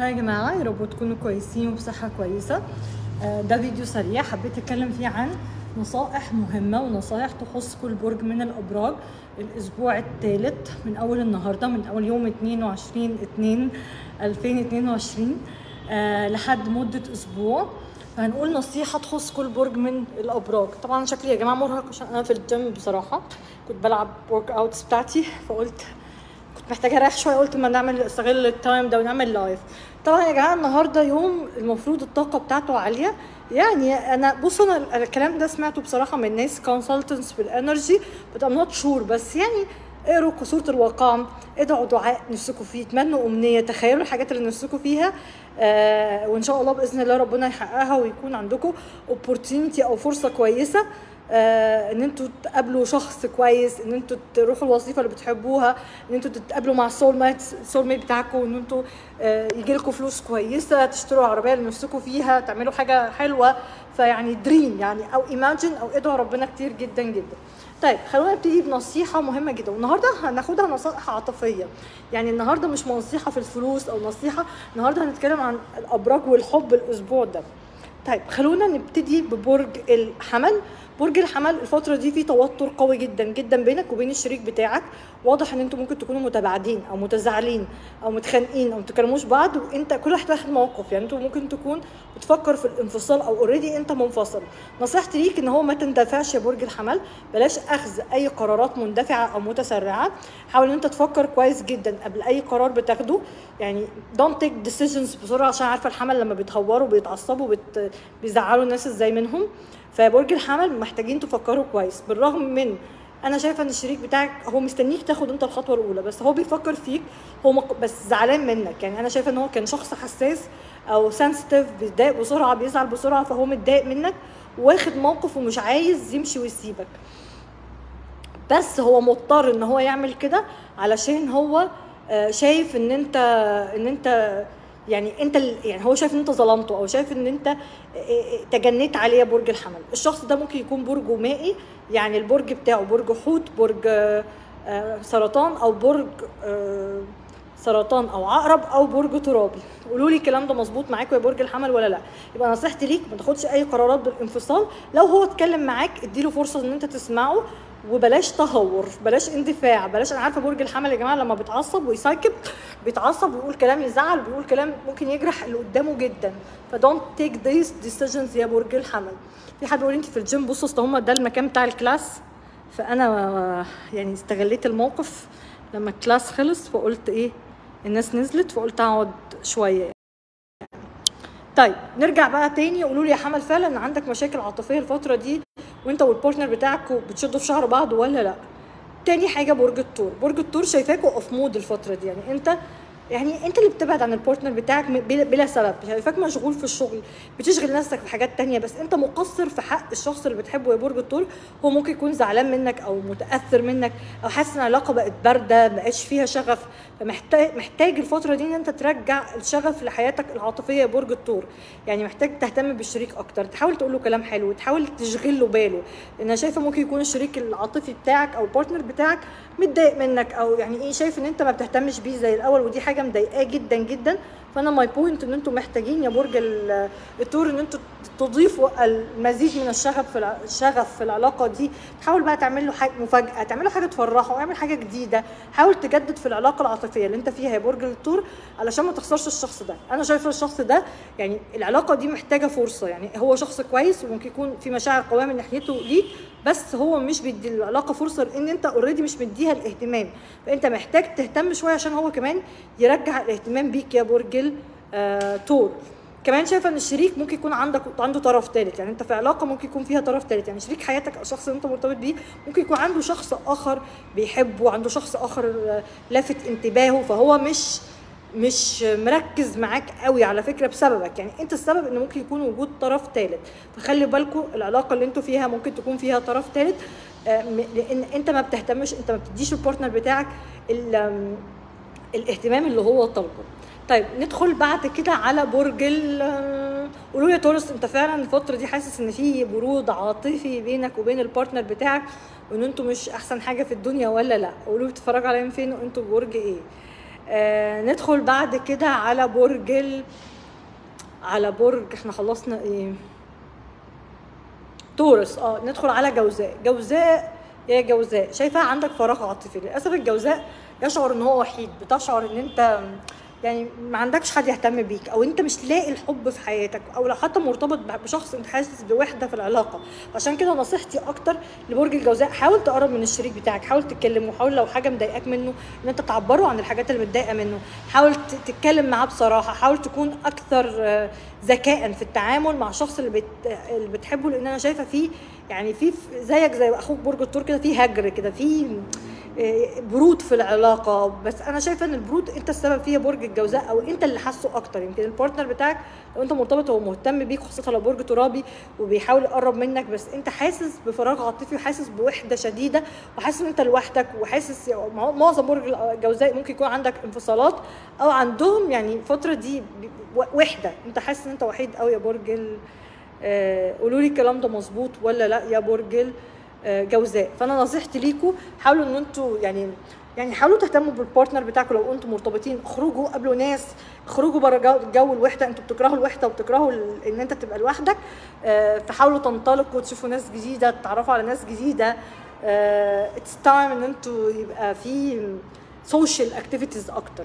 ها يا جماعه، يا رب تكونوا كويسين وبصحه كويسه. ده فيديو سريع حبيت اتكلم فيه عن نصائح مهمه ونصائح تخص كل برج من الابراج الاسبوع الثالث من اول النهارده، من اول يوم 22/2/2022 لحد مده اسبوع. فهنقول نصيحه تخص كل برج من الابراج. طبعا شكلي يا جماعه مرهق عشان انا في الجيم، بصراحه كنت بلعب ورك اوتس بتاعتي، فقلت كنت محتاجه اريح شويه، قلت ما نعمل استغل التايم ده ونعمل لايف. طبعا يا جماعه النهارده يوم المفروض الطاقه بتاعته عاليه، يعني انا بصوا انا الكلام ده سمعته بصراحه من ناس كونسلتنتس بالانرجي، بس ام نوت شور، بس يعني اقروا كسوره الواقع، ادعوا دعاء نفسكم فيه، تمنوا امنيه، تخيلوا الحاجات اللي نفسكم فيها، وان شاء الله باذن الله ربنا يحققها، ويكون عندكم opportunity او فرصه كويسه، ان انتوا تقابلوا شخص كويس، ان انتوا تروحوا الوظيفه اللي بتحبوها، ان انتوا تتقابلوا مع السول ميت بتاعكم، ان انتوا يجيلكوا فلوس كويسه، تشتروا عربيه اللي نفسكم فيها، تعملوا حاجه حلوه. فيعني دريم يعني او ايماجن او ادعوا ربنا كتير جدا جدا. طيب خلونا نبتدي بنصيحه مهمه جدا، والنهارده هناخدها نصائح عاطفيه، يعني النهارده مش نصيحه في الفلوس او نصيحه، النهارده هنتكلم عن الابراج والحب الاسبوع ده. طيب خلونا نبتدي ببرج الحمل. برج الحمل الفترة دي في توتر قوي جدا جدا بينك وبين الشريك بتاعك، واضح ان انتوا ممكن تكونوا متباعدين او متزعلين او متخانقين او متكلموش بعض، وانت كل واحد واخد موقف، يعني انتوا ممكن تكون بتفكر في الانفصال او اوريدي انت منفصل. نصيحتي ليك ان هو ما تندفعش يا برج الحمل، بلاش اخذ اي قرارات مندفعه او متسرعه، حاول ان انت تفكر كويس جدا قبل اي قرار بتاخده، يعني don't take decisions بسرعه، عشان عارفه الحمل لما بيتهوروا بيتعصبوا بيزعلوا الناس ازاي منهم. فبرج الحمل محتاجين تفكروا كويس، بالرغم من انا شايفه ان الشريك بتاعك هو مستنيك تاخد انت الخطوه الاولى، بس هو بيفكر فيك، هو بس زعلان منك. يعني انا شايفه ان هو كان شخص حساس او سنسيتيف، بيتضايق بسرعه بيزعل بسرعه، فهو متضايق منك واخد موقف ومش عايز يمشي ويسيبك، بس هو مضطر ان هو يعمل كده علشان هو شايف ان انت يعني يعني هو شايف ان انت ظلمته، او شايف ان انت تجنيت عليه. برج الحمل الشخص ده ممكن يكون برج مائي، يعني البرج بتاعه برج حوت، برج سرطان، او برج سرطان او عقرب، او برج ترابي. قولوا لي الكلام ده مظبوط معاكم يا برج الحمل ولا لا؟ يبقى نصيحتي ليك ما تاخدش اي قرارات بالانفصال، لو هو اتكلم معاك اديله فرصه ان انت تسمعه، وبلاش تهور، بلاش اندفاع، بلاش. انا عارفه برج الحمل يا جماعه لما بيتعصب ويسايكب بيتعصب ويقول كلام يزعل، بيقول كلام ممكن يجرح اللي قدامه جدا، فدونت تيك ذيس ديسيجنز يا برج الحمل. في حد بيقول انت في الجيم، بصوا اصل هم ده المكان بتاع الكلاس، فانا يعني استغليت الموقف لما الكلاس خلص، فقلت ايه الناس نزلت، فقلت اقعد شويه. طيب نرجع بقى تاني، قولوا لي يا حمل فعلا عندك مشاكل عاطفيه الفتره دي، وانت والبارتنر بتاعك بتشدوا في شعر بعض ولا لا؟ تاني حاجه برج الثور. برج الثور شايفاكوا اوف مود الفتره دي، يعني انت اللي بتبعد عن البارتنر بتاعك بلا سبب، شايفاك مشغول في الشغل، بتشغل نفسك في حاجات تانية، بس انت مقصر في حق الشخص اللي بتحبه يا برج الثور. هو ممكن يكون زعلان منك او متاثر منك، او حاسس ان العلاقه بقت بارده مبقاش فيها شغف، فمحتاج الفتره دي ان انت ترجع الشغف لحياتك العاطفيه يا برج الثور. يعني محتاج تهتم بالشريك اكتر، تحاول تقول له كلام حلو، تحاول تشغل له باله. انا شايفه ممكن يكون الشريك العاطفي بتاعك او البارتنر بتاعك متضايق منك، او يعني ايه شايف ان انت ما بتهتمش بيه زي الاول، ودي حاجه مضايقاه جدا جدا. فانا ماي بوينت ان انتم محتاجين يا برج الثور ان انتم تضيفوا المزيد من الشغف في العلاقه دي. تحاول بقى تعمل له حاجه مفاجاه، تعمل له حاجه تفرحه، اعمل حاجه جديده، حاول تجدد في العلاقه العاطفيه اللي انت فيها يا برج الثور علشان ما تخسرش الشخص ده. انا شايفه الشخص ده يعني العلاقه دي محتاجه فرصه، يعني هو شخص كويس وممكن يكون في مشاعر قويه من ناحيته ليك، بس هو مش بيدي العلاقه فرصه لان انت اوريدي مش مديها الاهتمام، فانت محتاج تهتم شويه عشان هو كمان يرجع الاهتمام بيك يا برج الثور. كمان شايفه ان الشريك ممكن يكون عنده طرف ثالث، يعني انت في علاقه ممكن يكون فيها طرف ثالث، يعني شريك حياتك او الشخص اللي انت مرتبط بيه ممكن يكون عنده شخص اخر بيحبه، عنده شخص اخر لافت انتباهه، فهو مش مركز معاك قوي على فكره بسببك، يعني انت السبب ان ممكن يكون وجود طرف ثالث. فخلي بالكم العلاقه اللي انتوا فيها ممكن تكون فيها طرف ثالث، لان انت ما بتهتمش، انت ما بتديش البارتنر بتاعك الاهتمام اللي هو طالبه. طيب ندخل بعد كده على برج قولوا يا تورس، انت فعلا الفتره دي حاسس ان في برود عاطفي بينك وبين البارتنر بتاعك، وان انتوا مش احسن حاجه في الدنيا ولا لا؟ قولوا بتتفرجوا عليا من فين، وانتوا برج ايه؟ ندخل بعد كده على برج احنا خلصنا ايه؟ تورس. ندخل على جوزاء. يا جوزاء شايفه عندك فراغ عاطفي. للاسف الجوزاء يشعر ان هو وحيد، بتشعر ان انت يعني ما عندكش حد يهتم بيك، او انت مش لاقي الحب في حياتك، او لو حتى مرتبط بشخص انت حاسس بوحده في العلاقه. عشان كده نصيحتي اكتر لبرج الجوزاء، حاول تقرب من الشريك بتاعك، حاول تتكلم، وحاول لو حاجه مضايقاك منه ان انت تعبره عن الحاجات اللي متضايقه منه، حاول تتكلم معاه بصراحه، حاول تكون اكثر ذكاء في التعامل مع الشخص اللي بتحبه، لان انا شايفه فيه يعني في زيك زي اخوك برج الثور كده، في هجر كده، في برود في العلاقه. بس انا شايفه ان البرود انت السبب فيها برج الجوزاء، او انت اللي حاسه اكتر. يمكن البارتنر بتاعك لو انت مرتبط هو مهتم بيك، خاصه لو برج ترابي وبيحاول يقرب منك، بس انت حاسس بفراغ عاطفي، وحاسس بوحده شديده، وحاسس ان انت لوحدك، وحاسس معظم برج الجوزاء ممكن يكون عندك انفصالات، او عندهم يعني الفتره دي وحده، انت حاسس ان انت وحيد قوي يا برج قولوا لي الكلام ده مظبوط ولا لا يا برج جوزاء. فانا نصيحتي ليكم حاولوا ان انتوا يعني حاولوا تهتموا بالبارتنر بتاعكم لو انتم مرتبطين، اخرجوا قابلوا ناس، اخرجوا بره جو الوحده، انتوا بتكرهوا الوحده وبتكرهوا ان انت تبقى لوحدك، فحاولوا تنطلقوا وتشوفوا ناس جديده، تتعرفوا على ناس جديده. اتس تايم ان انتوا يبقى في سوشيال اكتيفيتيز اكتر.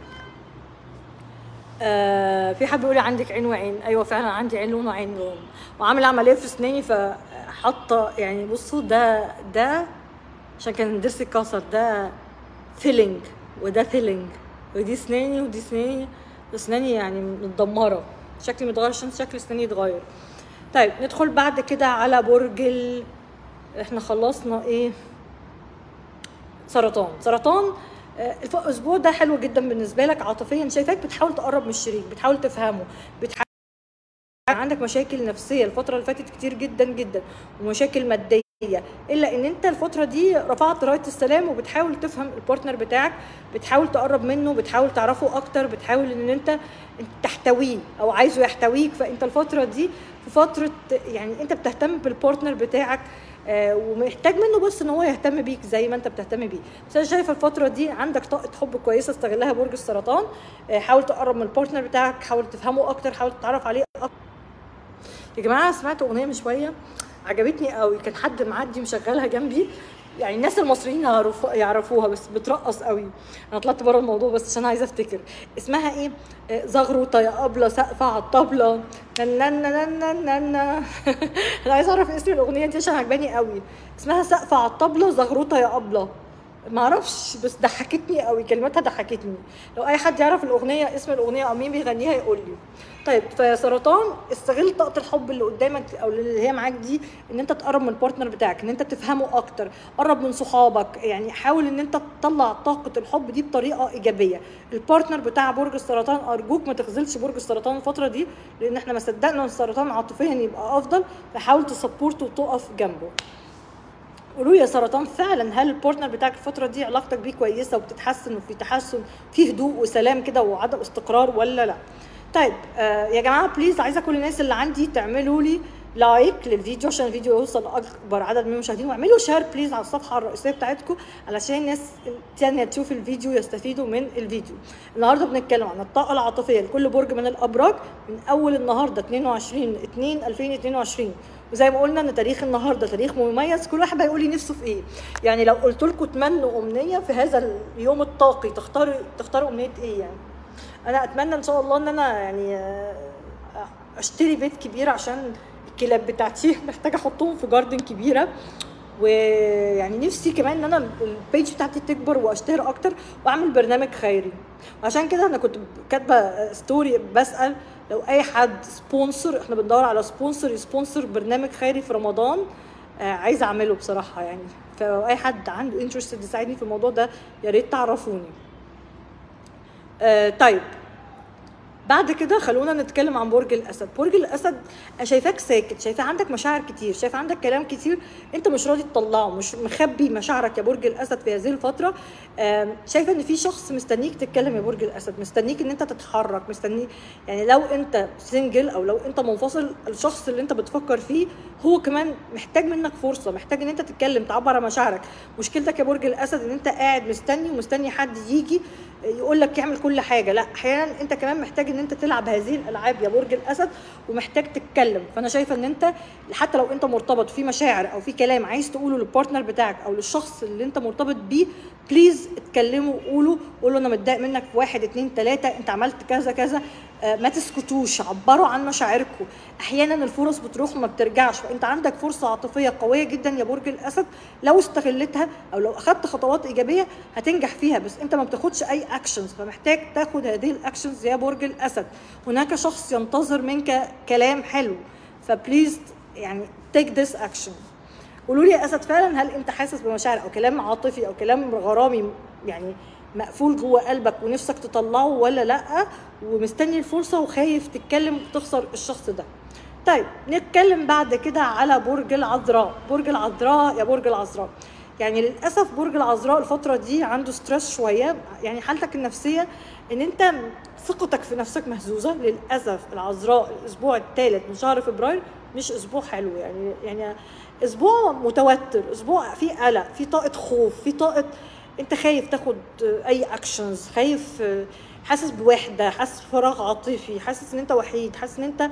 في حد بيقول لي عندك عين وعين. ايوه فعلا عندي عين لون وعين لون، وعامل عمليه في اسناني، فحاطه يعني بصوا ده عشان كان ضرسي اتكسر، ده فيلينج وده فيلينج، ودي اسناني ودي اسناني يعني متدمره، شكلي متغير عشان شكل اسناني اتغير. طيب ندخل بعد كده على برج احنا خلصنا ايه؟ سرطان. الاسبوع ده حلو جدا بالنسبه لك عاطفيا، شايفاك بتحاول تقرب من الشريك، بتحاول تفهمه، عندك مشاكل نفسيه الفتره اللي فاتت كتير جدا جدا، ومشاكل ماديه، الا ان انت الفتره دي رفعت رايه السلام، وبتحاول تفهم البارتنر بتاعك، بتحاول تقرب منه، بتحاول تعرفه اكتر، بتحاول ان انت تحتويه او عايزه يحتويك. فانت الفتره دي في فتره يعني انت بتهتم بالبارتنر بتاعك، ومحتاج منه بس ان هو يهتم بيك زي ما انت بتهتم بيه. بس انا شايفه الفتره دي عندك طاقه حب كويسه، استغلها برج السرطان. حاول تقرب من البارتنر بتاعك، حاول تفهمه اكتر، حاول تتعرف عليه اكتر. يا جماعه سمعت اغنيه من شويه عجبتني قوي، كان حد معدي مشغلها جنبي، يعني الناس المصريين يعرفوها بس بترقص قوي. انا طلعت بره الموضوع بس عشان عايزه افتكر اسمها ايه. زغروطه يا قبله سقفه على الطبله انا عايزه اعرف اسم الاغنيه دي عشان عجباني قوي، اسمها سقفه على الطبله زغروطه يا قبله، معرفش بس ضحكتني قوي، كلماتها ضحكتني. لو اي حد يعرف الاغنيه، اسم الاغنيه او مين بيغنيها يقول لي. طيب فيا سرطان استغل طاقه الحب اللي قدامك او اللي هي معاك دي، ان انت تقرب من البارتنر بتاعك، ان انت تفهمه اكتر، قرب من صحابك، يعني حاول ان انت تطلع طاقه الحب دي بطريقه ايجابيه. البارتنر بتاع برج السرطان ارجوك ما تخذلش برج السرطان الفتره دي، لان احنا ما صدقنا ان السرطان عاطفيا يبقى افضل، فحاول تسبورته وتقف جنبه. قولوا يا سرطان فعلا هل البارتنر بتاعك الفتره دي علاقتك بيه كويسه وبتتحسن، وفي تحسن في هدوء وسلام كده وعدم استقرار ولا لا؟ طيب يا جماعه بليز عايزه كل الناس اللي عندي تعملوا لي لايك للفيديو عشان الفيديو يوصل لاكبر عدد من المشاهدين، واعملوا شير بليز على الصفحه الرئيسيه بتاعتكم علشان الناس الثانيه تشوف الفيديو يستفيدوا من الفيديو. النهارده بنتكلم عن الطاقه العاطفيه لكل برج من الابراج من اول النهارده 22/2/2022، وزي ما قلنا ان تاريخ النهارده تاريخ مميز، كل واحد هيقول لي نفسه في ايه. يعني لو قلت لكم اتمنوا امنيه في هذا اليوم الطاقي، تختاروا امنيه ايه؟ يعني انا اتمنى ان شاء الله ان انا يعني اشتري بيت كبير عشان الكلاب بتاعتي محتاجه احطهم في جاردن كبيره، ويعني نفسي كمان ان انا البيج بتاعتي تكبر واشتهر اكتر، واعمل برنامج خيري. عشان كده انا كنت كاتبه ستوري بسال لو اي حد سبونسر، احنا بندور على سبونسر يسبونسر برنامج خيري في رمضان، عايزه اعمله بصراحه يعني، فلو اي حد عنده انترستد يساعدني في الموضوع ده يا ريت تعرفوني. طيب بعد كده خلونا نتكلم عن برج الاسد. برج الاسد شايفاك ساكت، شايفه عندك مشاعر كتير، شايفه عندك كلام كتير انت مش راضي تطلعه، مش مخبي مشاعرك يا برج الاسد في هذه الفتره. شايفه ان في شخص مستنيك تتكلم يا برج الاسد، مستنيك ان انت تتحرك، مستنيك يعني لو انت سنجل او لو انت منفصل الشخص اللي انت بتفكر فيه هو كمان محتاج منك فرصه، محتاج ان انت تتكلم، تعبر عن مشاعرك. مشكلتك يا برج الاسد ان انت قاعد مستني ومستني حد يجي يقول لك اعمل كل حاجه، لا احيانا انت كمان محتاج ان انت تلعب هذه الالعاب يا برج الاسد، ومحتاج تتكلم. فانا شايفه ان انت حتى لو انت مرتبط في مشاعر او في كلام عايز تقوله للبارتنر بتاعك او للشخص اللي انت مرتبط بيه، بليز اتكلموا وقولوا، قول له انا متضايق منك في 1 2 3، انت عملت كذا كذا. ما تسكتوش، عبروا عن مشاعركم. احيانا الفرص بتروح وما بترجعش، فانت عندك فرصه عاطفيه قويه جدا يا برج الاسد، لو استغلتها او لو اخدت خطوات ايجابيه هتنجح فيها، بس انت ما بتاخدش اي اكشنز، فمحتاج تاخد هذه الاكشنز يا برج الاسد. هناك شخص ينتظر منك كلام حلو، فبليز يعني تيك ذس اكشن. قولوا لي يا اسد فعلا هل انت حاسس بمشاعر او كلام عاطفي او كلام غرامي يعني مقفول جوه قلبك ونفسك تطلعه ولا لا، ومستني الفرصه وخايف تتكلم وتخسر الشخص ده؟ طيب نتكلم بعد كده على برج العذراء. برج العذراء يا برج العذراء، يعني للاسف برج العذراء الفتره دي عنده ستريس شويه، يعني حالتك النفسيه ان انت ثقتك في نفسك مهزوزه للاسف. العذراء الاسبوع الثالث من شهر فبراير مش اسبوع حلو، يعني اسبوع متوتر، اسبوع فيه قلق، فيه طاقه خوف، فيه طاقه انت خايف تاخد اي اكشنز، خايف، حاسس بوحده، حاسس بفراغ عاطفي، حاسس ان انت وحيد، حاسس ان انت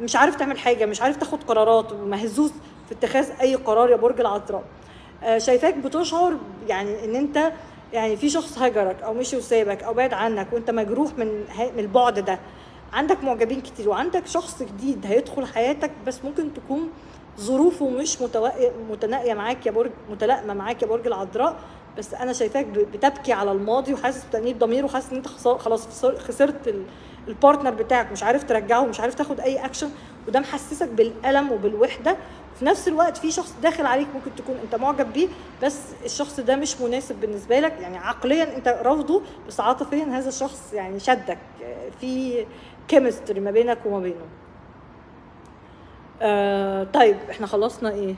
مش عارف تعمل حاجه، مش عارف تاخد قرارات، ومهزوز في اتخاذ اي قرار يا برج العذراء. شايفاك بتشعر يعني ان انت يعني في شخص هجرك او مشي وسابك او بعد عنك وانت مجروح من البعد ده. عندك معجبين كتير وعندك شخص جديد هيدخل حياتك، بس ممكن تكون ظروفه مش متناقيه معاك يا برج، متلائمه معاك يا برج العذراء، بس انا شايفاك بتبكي على الماضي وحاسس بتأنيب ضمير وحاسس ان انت خلاص خسرت البارتنر بتاعك، مش عارف ترجعه ومش عارف تاخد اي اكشن، وده محسسك بالالم وبالوحده. وفي نفس الوقت في شخص داخل عليك ممكن تكون انت معجب بيه، بس الشخص ده مش مناسب بالنسبه لك، يعني عقليا انت رافضه بس عاطفيا هذا الشخص يعني شدك، في كيمستري ما بينك وما بينه. طيب احنا خلصنا ايه؟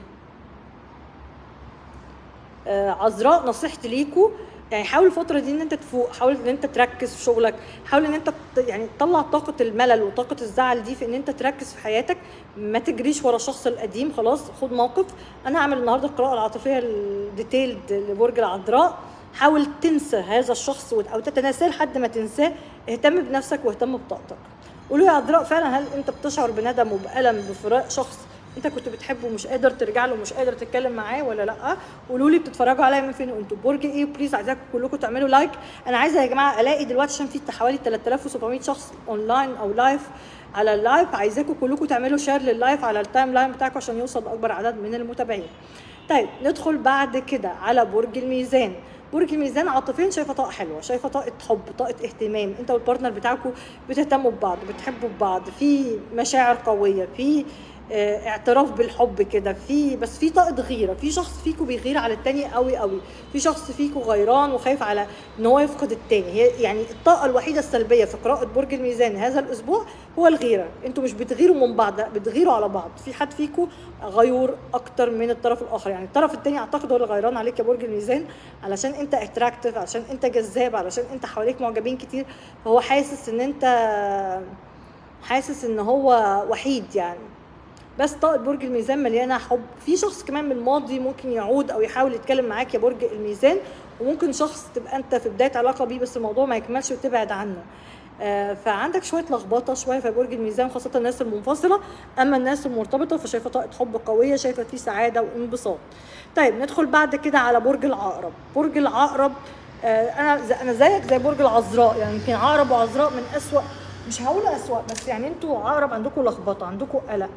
عذراء نصيحتي ليكوا يعني حاول الفترة دي ان انت تفوق، حاول ان انت تركز في شغلك، حاول ان انت يعني تطلع طاقة الملل وطاقة الزعل دي في ان انت تركز في حياتك، ما تجريش ورا الشخص القديم. خلاص خد موقف. انا هعمل النهارده القراءة العاطفية الديتيلد لبرج العذراء. حاول تنسى هذا الشخص او تتناساه لحد ما تنساه، اهتم بنفسك واهتم بطاقتك. قولوا يا عذراء فعلا هل انت بتشعر بندم وبألم بفراق شخص انت كنت بتحبه ومش قادر ترجع له ومش قادر تتكلم معاه ولا لا؟ قولوا لي بتتفرجوا عليا من فين وانتوا برج ايه؟ بليز عايزاكم كلكم تعملوا لايك. انا عايزه يا جماعه الاقي دلوقتي عشان في حوالي 3700 شخص اونلاين او لايف على اللايف، عايزاكم كلكم تعملوا شير لللايف على التايم لاين بتاعكم عشان يوصل لاكبر عدد من المتابعين. طيب ندخل بعد كده على برج الميزان. برج الميزان عاطفيا شايفه طاقه حلوه، شايفه طاقه حب، طاقه اهتمام، انت والبارتنر بتاعكم بتهتموا ببعض، بتحبوا ببعض، في مشاعر قويه، في اعتراف بالحب كده، في بس في طاقه غيره، في شخص فيكم بيغير على التاني قوي قوي، في شخص فيكم غيران وخايف على ان هو يفقد التاني. هي يعني الطاقه الوحيده السلبيه في قراءه برج الميزان هذا الاسبوع هو الغيره، انتوا مش بتغيروا من بعض، بتغيروا على بعض، في حد فيكم غيور اكتر من الطرف الاخر، يعني الطرف التاني اعتقد هو اللي غيران عليك يا برج الميزان، علشان انت اتراكتيف، علشان انت جذاب، علشان انت حواليك معجبين كتير، فهو حاسس ان انت حاسس ان هو وحيد يعني. بس طاقة برج الميزان مليانة حب. في شخص كمان من الماضي ممكن يعود او يحاول يتكلم معاك يا برج الميزان، وممكن شخص تبقى انت في بداية علاقة بيه بس الموضوع ما يكملش وتبعد عنه. فعندك شوية لخبطة شوية في برج الميزان، خاصة الناس المنفصلة. اما الناس المرتبطة فشايفة طاقة حب قوية، شايفة فيه سعادة وانبساط. طيب ندخل بعد كده على برج العقرب. برج العقرب انا زيك زي برج العذراء، يعني يمكن عقرب وعذراء من اسوأ، مش هقول اسوأ بس يعني انتوا عقرب عندكم لخبطة، عندكم قلق،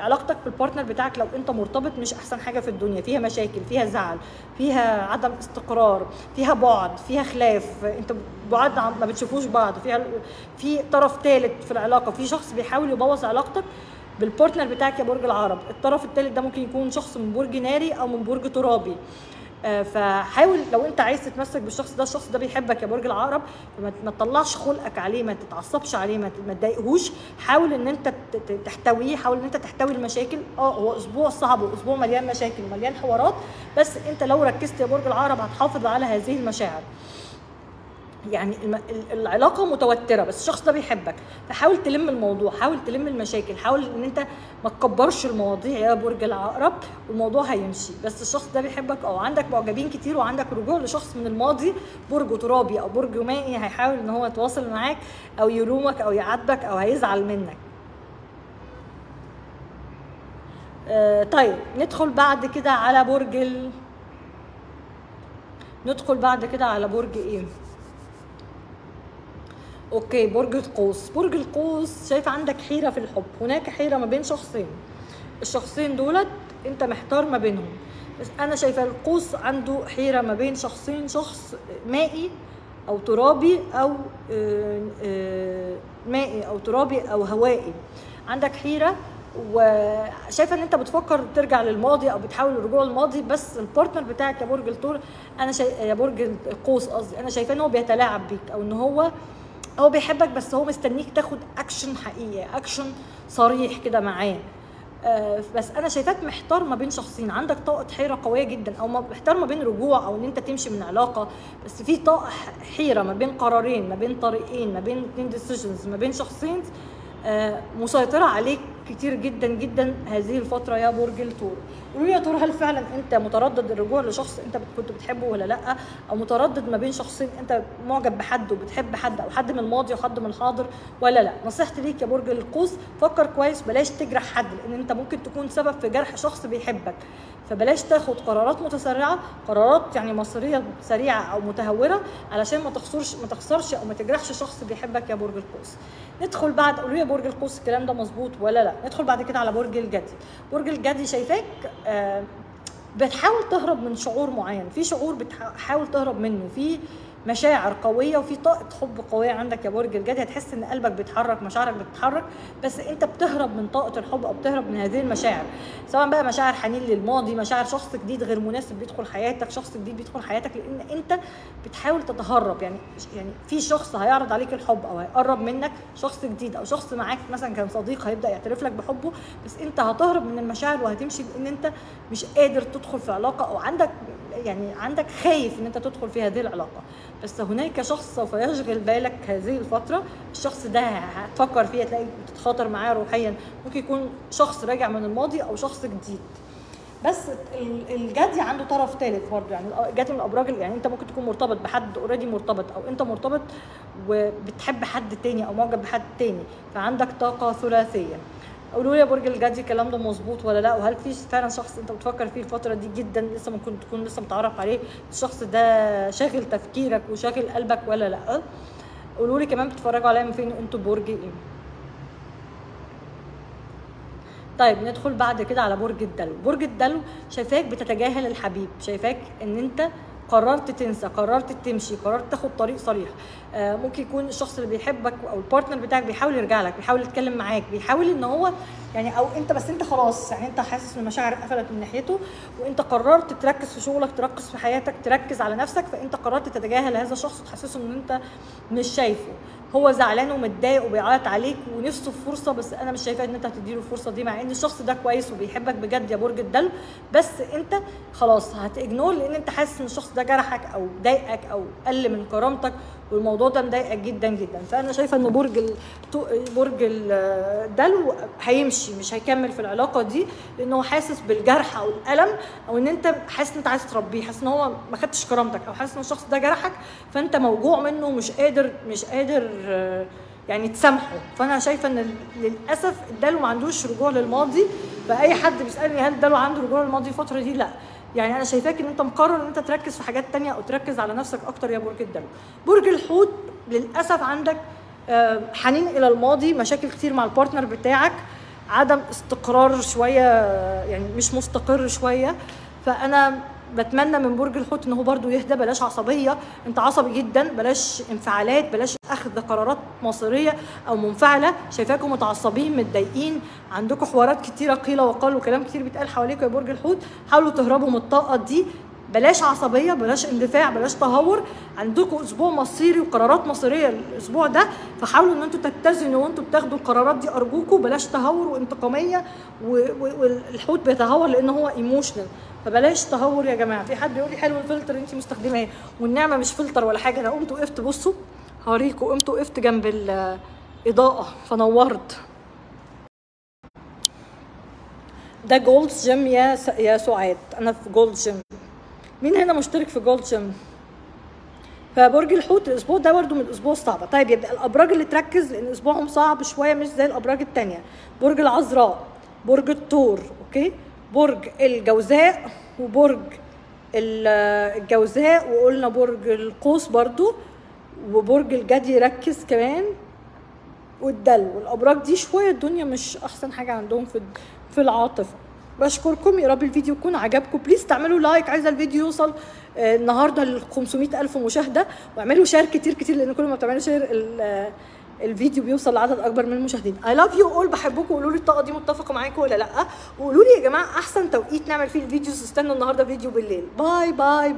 علاقتك بالبارتنر بتاعك لو انت مرتبط مش احسن حاجه في الدنيا، فيها مشاكل، فيها زعل، فيها عدم استقرار، فيها بعد، فيها خلاف، انت بعد ما بتشوفوش بعض، فيها في طرف ثالث في العلاقه، في شخص بيحاول يبوظ علاقتك بالبارتنر بتاعك يا برج العقرب. الطرف الثالث ده ممكن يكون شخص من برج ناري او من برج ترابي، فحاول لو انت عايز تتمسك بالشخص ده، الشخص ده بيحبك يا برج العقرب، ما تطلعش خلقك عليه، ما تتعصبش عليه، ما تضايقهوش، حاول ان انت تحتويه، حاول ان انت تحتوي المشاكل. هو اسبوع صعب واسبوع مليان مشاكل ومليان حوارات، بس انت لو ركزت يا برج العقرب هتحافظ على هذه المشاعر. يعني العلاقه متوتره بس الشخص ده بيحبك، فحاول تلم الموضوع، حاول تلم المشاكل، حاول ان انت ما تكبرش المواضيع يا برج العقرب، والموضوع هيمشي. بس الشخص ده بيحبك او عندك معجبين كتير وعندك رجوع لشخص من الماضي برج ترابي او برج مائي، هيحاول ان هو يتواصل معاك او يلومك او يعاتبك او هيزعل منك. طيب ندخل بعد كده على برج ايه؟ اوكي، برج القوس. برج القوس شايف عندك حيرة في الحب، هناك حيرة ما بين شخصين، الشخصين دولت انت محتار ما بينهم. بس انا شايفة القوس عنده حيرة ما بين شخصين، شخص مائي او ترابي او مائي او ترابي او هوائي، عندك حيرة وشايفه ان انت بتفكر ترجع للماضي او بتحاول الرجوع للماضي، بس البارتنر بتاعك يا برج الثور انا يا برج القوس قصدي، انا شايفاه ان هو بيتلاعب بيك او ان هو بيحبك بس هو مستنيك تاخد اكشن حقيقي، اكشن صريح كده معاه. بس انا شايفاك محتار ما بين شخصين، عندك طاقه حيره قويه جدا او محتار ما بين رجوع او ان انت تمشي من علاقه، بس في طاقه حيره ما بين قرارين، ما بين طريقين، ما بين اتنين ديسيجنز، ما بين شخصين مسيطرة عليك كتير جدا جدا هذه الفترة يا برج الثور. قولوا لي يا ثور، هل فعلا انت متردد الرجوع لشخص انت كنت بتحبه ولا لا، او متردد ما بين شخصين، انت معجب بحد وبتحب حد، او حد من الماضي وحد من الحاضر ولا لا؟ نصيحتي ليك يا برج القوس، فكر كويس، بلاش تجرح حد لان انت ممكن تكون سبب في جرح شخص بيحبك، فبلاش تاخد قرارات متسرعة، قرارات يعني مصيرية سريعة او متهورة علشان ما تخسرش او ما تجرحش شخص بيحبك يا برج القوس. ندخل بعد، قولوا لي يا برج القوس الكلام ده مظبوط ولا لا؟ ندخل بعد كده على برج الجدي. برج الجدي شايفاك بتحاول تهرب من شعور معين، في شعور بتحاول تهرب منه، في مشاعر قويه وفي طاقه حب قويه عندك يا برج الجدي، هتحس ان قلبك بيتحرك، مشاعرك بتتحرك، بس انت بتهرب من طاقه الحب او بتهرب من هذه المشاعر، سواء بقى مشاعر حنين للماضي، مشاعر شخص جديد غير مناسب بيدخل حياتك، لان انت بتحاول تتهرب. يعني في شخص هيعرض عليك الحب او هيقرب منك، شخص جديد او شخص معاك مثلا كان صديق هيبدا يعترف لك بحبه، بس انت هتهرب من المشاعر وهتمشي لان انت مش قادر تدخل في علاقه، او عندك خايف ان انت تدخل في هذه العلاقه. بس هناك شخص سوف يشغل بالك هذه الفتره، الشخص ده هتفكر فيه، تلاقي بتتخاطر معاه روحيا، ممكن يكون شخص راجع من الماضي او شخص جديد. بس الجدي عنده طرف ثالث برضه، يعني الجدي من الابراج يعني انت ممكن تكون مرتبط بحد اوريدي مرتبط، او انت مرتبط وبتحب حد تاني او معجب بحد تاني، فعندك طاقه ثلاثيه. قولوا لي يا برج الجدي الكلام ده مظبوط ولا لا؟ وهل في فعلا شخص انت بتفكر فيه الفتره دي جدا، لسه ممكن تكون لسه متعرف عليه، الشخص ده شاغل تفكيرك وشاغل قلبك ولا لا؟ قولوا لي كمان بتتفرجوا عليا من فين وانتوا برج ايه؟ طيب ندخل بعد كده على برج الدلو. برج الدلو شايفاك بتتجاهل الحبيب، شايفاك ان انت قررت تنسى، قررت تمشي، قررت تاخد طريق صريح. ممكن يكون الشخص اللي بيحبك او البارتنر بتاعك بيحاول يرجع لك، بيحاول يتكلم معاك، بيحاول ان هو يعني، او انت بس انت خلاص يعني انت حاسس ان المشاعر قفلت من ناحيته، وانت قررت تركز في شغلك، تركز في حياتك، تركز على نفسك، فانت قررت تتجاهل هذا الشخص وتحسسه ان انت مش شايفه، هو زعلان ومتضايق وبيعيط عليك ونفسه في فرصه، بس انا مش شايفه ان انت هتديله الفرصه دي، مع ان الشخص ده كويس وبيحبك بجد يا برج الدلو، بس انت خلاص هتجنور لان انت حاسس ان الشخص ده جرحك او ضايقك او قل من كرامتك، والموضوع ده مضايقك جدا جدا. فانا شايفه ان برج الدلو هيمشي، مش هيكمل في العلاقه دي، لان هو حاسس بالجرح او الالم، او ان انت حاسس ان انت عايز تربيه، حاسس ان هو ما خدتش كرامتك، او حاسس ان الشخص ده جرحك، فانت موجوع منه مش قادر يعني تسامحه. فانا شايفه ان للاسف الدلو ما عندوش رجوع للماضي، فاي حد بيسالني هل الدلو عنده رجوع للماضي الفتره دي، لا. يعني انا شايفاك ان انت مقرر ان انت تركز في حاجات تانية او تركز على نفسك اكتر يا برج الدلو. برج الحوت للاسف عندك حنين الى الماضي، مشاكل كتير مع البارتنر بتاعك، عدم استقرار شويه، يعني مش مستقر شويه، فانا بتمنى من برج الحوت ان هو برضو يهدى، بلاش عصبيه، انت عصبي جدا، بلاش انفعالات، بلاش اخذ قرارات مصيريه او منفعله، شايفاكم متعصبين متضايقين، عندكم حوارات كتيره قيل وقال وكلام كتير بيتقال حواليكم يا برج الحوت، حاولوا تهربوا من الطاقه دي، بلاش عصبيه، بلاش اندفاع، بلاش تهور. عندكم اسبوع مصيري وقرارات مصيريه الاسبوع ده، فحاولوا ان انتوا تتزنوا وانتوا بتاخدوا القرارات دي ارجوكم. بلاش تهور وانتقاميه، والحوت بيتهور لان هو ايموشنال، فبلاش تهور يا جماعه. في حد بيقول لي حلو الفلتر اللي انت مستخدماه، والنعمه مش فلتر ولا حاجه. انا قمت وقفت، بصوا هوريكم، قمت وقفت جنب الاضاءه فنورت. ده جولد جيم يا سعاد، انا في جولد جيم. مين هنا مشترك في جولد جيم؟ فبرج الحوت الاسبوع ده برده من الاسبوع الصعبه. طيب يبقى الابراج اللي تركز لان اسبوعهم صعب شويه مش زي الابراج الثانيه، برج العذراء، برج الثور، اوكي، برج الجوزاء، وبرج الجوزاء، وقلنا برج القوس برده، وبرج الجدي ركز كمان، والدلو. والابراج دي شويه الدنيا مش احسن حاجه عندهم في العاطفه. بشكركم، يا رب الفيديو يكون عجبكم. بليز تعملوا لايك، عايزه الفيديو يوصل النهارده ل 500,000 مشاهده، واعملوا شير كتير كتير لان كل ما بتعملوا شير الفيديو بيوصل لعدد اكبر من المشاهدين. اي لاف يو اول، بحبكم. قولوا لي الطاقه دي متفقه معاكم ولا لا، وقولوا لي يا جماعه احسن توقيت نعمل فيه الفيديوز. استنوا النهارده فيديو بالليل. باي باي.